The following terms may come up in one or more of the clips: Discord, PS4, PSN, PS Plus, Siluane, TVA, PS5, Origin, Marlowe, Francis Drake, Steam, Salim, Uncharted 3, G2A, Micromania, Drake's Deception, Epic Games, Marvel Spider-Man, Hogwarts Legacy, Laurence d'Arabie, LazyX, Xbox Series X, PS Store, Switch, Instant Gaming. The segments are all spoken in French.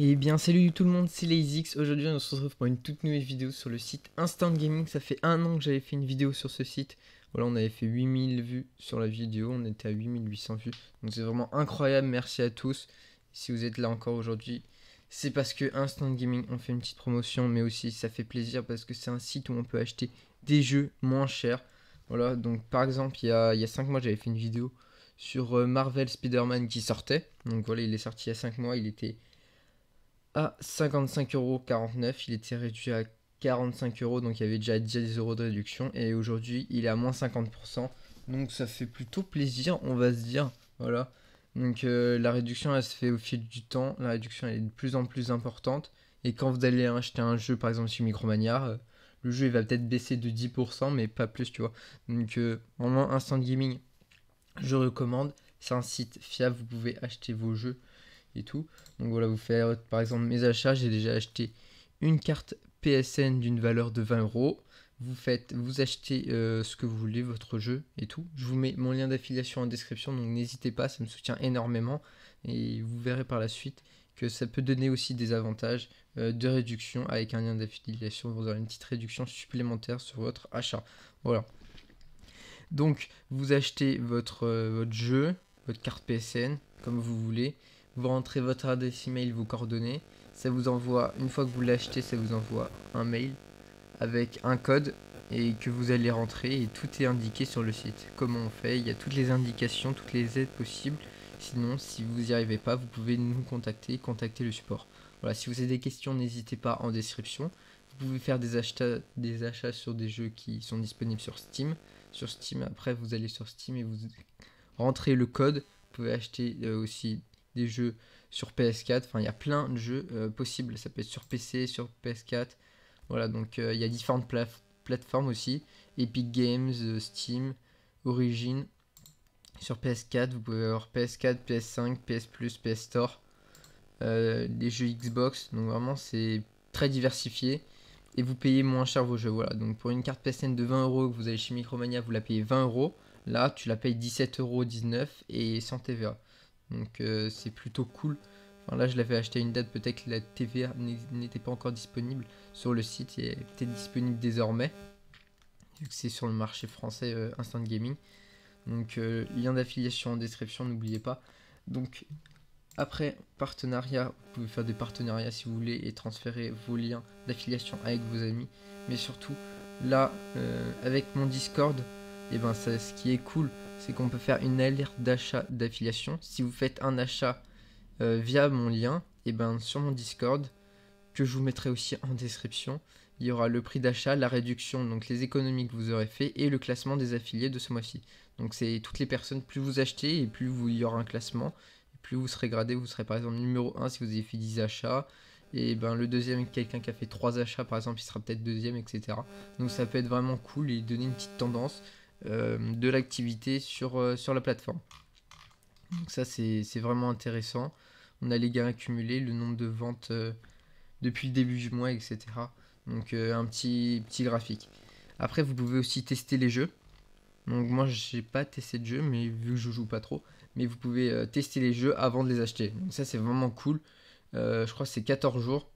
Et bien salut tout le monde, c'est LazyX. Aujourd'hui on se retrouve pour une toute nouvelle vidéo sur le site Instant Gaming. Ça fait un an que j'avais fait une vidéo sur ce site. Voilà, on avait fait 8000 vues sur la vidéo, on était à 8800 vues. Donc c'est vraiment incroyable, merci à tous. Si vous êtes là encore aujourd'hui, c'est parce que Instant Gaming on fait une petite promotion. Mais aussi ça fait plaisir parce que c'est un site où on peut acheter des jeux moins chers. Voilà, donc par exemple il y a 5 mois j'avais fait une vidéo sur Marvel Spider-Man qui sortait. Donc voilà, il est sorti il y a 5 mois, il était à 55,49€, il était réduit à 45€, donc il y avait déjà des euros de réduction, et aujourd'hui il est à moins 50%, donc ça fait plutôt plaisir, on va se dire. Voilà, donc la réduction elle se fait au fil du temps, la réduction elle est de plus en plus importante, et quand vous allez acheter un jeu par exemple sur Micromania, le jeu il va peut-être baisser de 10%, mais pas plus, tu vois. Donc vraiment Instant Gaming je recommande, c'est un site fiable, vous pouvez acheter vos jeux et tout. Donc voilà, vous faites par exemple mes achats, j'ai déjà acheté une carte PSN d'une valeur de 20€. Vous achetez ce que vous voulez, votre jeu et tout. Je vous mets mon lien d'affiliation en description, donc n'hésitez pas, ça me soutient énormément. Et vous verrez par la suite que ça peut donner aussi des avantages de réduction. Avec un lien d'affiliation, vous aurez une petite réduction supplémentaire sur votre achat. Voilà. Donc vous achetez votre jeu, votre carte PSN, comme vous voulez. Vous rentrez votre adresse email, vos coordonnées, ça vous envoie, une fois que vous l'achetez, ça vous envoie un mail avec un code et que vous allez rentrer, et tout est indiqué sur le site. Comment on fait, il y a toutes les indications, toutes les aides possibles. Sinon, si vous n'y arrivez pas, vous pouvez nous contacter le support. Voilà, si vous avez des questions, n'hésitez pas en description. Vous pouvez faire des achats sur des jeux qui sont disponibles sur Steam. Sur Steam, après vous allez sur Steam et vous rentrez le code. Vous pouvez acheter aussi des jeux sur PS4, enfin il y a plein de jeux possibles, ça peut être sur PC, sur PS4, voilà. Donc il y a différentes plateformes aussi, Epic Games, Steam, Origin, sur PS4, vous pouvez avoir PS4, PS5, PS Plus, PS Store, des jeux Xbox, donc vraiment c'est très diversifié, et vous payez moins cher vos jeux, voilà. Donc pour une carte PSN de 20€ que vous allez chez Micromania, vous la payez 20€, là tu la payes 17,19€ et sans TVA. Donc c'est plutôt cool. Enfin, là je l'avais acheté à une date, peut-être que la TVA n'était pas encore disponible sur le site, et elle est peut-être disponible désormais vu que c'est sur le marché français Instant Gaming. Donc lien d'affiliation en description, n'oubliez pas. Donc après partenariat, vous pouvez faire des partenariats si vous voulez et transférer vos liens d'affiliation avec vos amis. Mais surtout là avec mon Discord, et ben ça, ce qui est cool, c'est qu'on peut faire une alerte d'achat d'affiliation. Si vous faites un achat via mon lien, et ben sur mon Discord, que je vous mettrai aussi en description, il y aura le prix d'achat, la réduction, donc les économies que vous aurez fait, et le classement des affiliés de ce mois-ci. Donc c'est toutes les personnes, plus vous achetez et plus il y aura un classement, et plus vous serez gradé, vous serez par exemple numéro 1 si vous avez fait 10 achats, et ben le deuxième, quelqu'un qui a fait 3 achats par exemple, il sera peut-être deuxième, etc. Donc ça peut être vraiment cool et donner une petite tendance de l'activité sur la plateforme. Donc ça c'est vraiment intéressant. On a les gains accumulés, le nombre de ventes depuis le début du mois, etc. Donc un petit graphique. Après vous pouvez aussi tester les jeux. Donc moi j'ai pas testé de jeu, mais vu que je joue pas trop, mais vous pouvez tester les jeux avant de les acheter. Donc ça c'est vraiment cool. Je crois que c'est 14 jours.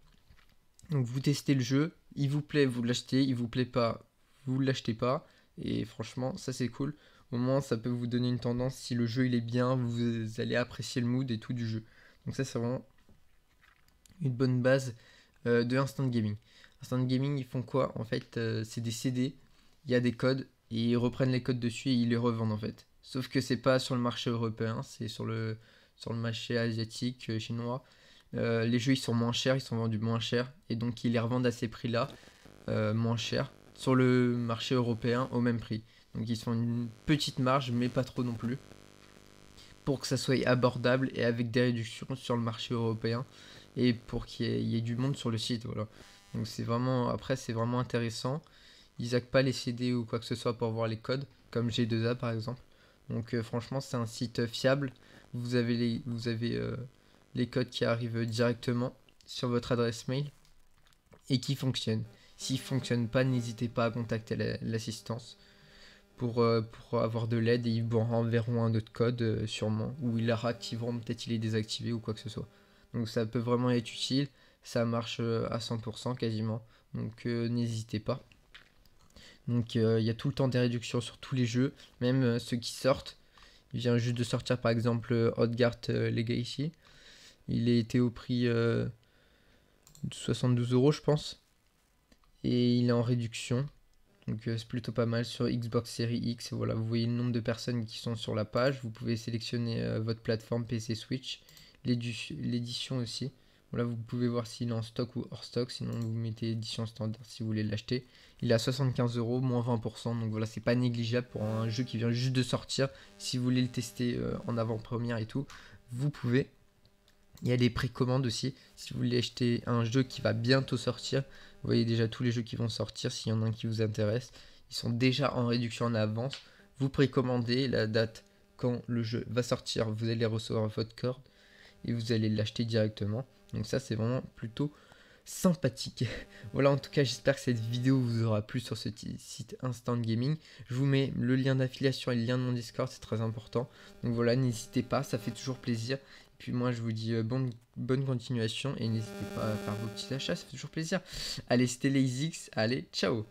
Donc vous testez le jeu, il vous plaît, vous l'achetez, il vous plaît pas, vous l'achetez pas. Et franchement ça c'est cool, au moins ça peut vous donner une tendance, si le jeu il est bien, vous allez apprécier le mood et tout du jeu. Donc ça c'est vraiment une bonne base de Instant Gaming. Instant Gaming ils font quoi en fait, c'est des CD, il y a des codes, et ils reprennent les codes dessus et ils les revendent en fait. Sauf que c'est pas sur le marché européen, c'est sur le marché asiatique, chinois. Les jeux ils sont moins chers, ils sont vendus moins chers, et donc ils les revendent à ces prix là, moins chers, sur le marché européen au même prix. Donc ils font une petite marge, mais pas trop non plus, pour que ça soit abordable et avec des réductions sur le marché européen, et pour qu'il y ait du monde sur le site, voilà. Donc c'est vraiment, après c'est vraiment intéressant. Ils hackent pas les CD ou quoi que ce soit pour voir les codes, comme G2A par exemple. Donc franchement c'est un site fiable. Vous avez les codes qui arrivent directement sur votre adresse mail et qui fonctionnent. S'il ne fonctionne pas, n'hésitez pas à contacter l'assistance pour avoir de l'aide, et ils vous renverront un autre code sûrement, ou ils la réactiveront, peut-être il est désactivé ou quoi que ce soit. Donc ça peut vraiment être utile, ça marche à 100% quasiment, donc n'hésitez pas. Donc il y a tout le temps des réductions sur tous les jeux, même ceux qui sortent. Il vient juste de sortir par exemple Hogwarts Legacy, il était au prix de 72 € je pense, et il est en réduction. Donc c'est plutôt pas mal sur Xbox Series X. Voilà, vous voyez le nombre de personnes qui sont sur la page. Vous pouvez sélectionner votre plateforme PC, Switch, l'édition aussi. Voilà, vous pouvez voir s'il est en stock ou hors stock. Sinon vous mettez édition standard si vous voulez l'acheter. Il est à 75 €, moins 20%. Donc voilà, c'est pas négligeable pour un jeu qui vient juste de sortir. Si vous voulez le tester en avant-première et tout, vous pouvez. Il y a les précommandes aussi. Si vous voulez acheter un jeu qui va bientôt sortir, vous voyez déjà tous les jeux qui vont sortir. S'il y en a un qui vous intéresse, ils sont déjà en réduction en avance. Vous précommandez la date quand le jeu va sortir. Vous allez recevoir votre code et vous allez l'acheter directement. Donc ça, c'est vraiment plutôt sympathique. Voilà, en tout cas, j'espère que cette vidéo vous aura plu sur ce site Instant Gaming. Je vous mets le lien d'affiliation et le lien de mon Discord, c'est très important. Donc voilà, n'hésitez pas, ça fait toujours plaisir. Puis moi je vous dis bonne continuation et n'hésitez pas à faire vos petits achats, ça fait toujours plaisir. Allez, c'était LazyX, allez, ciao.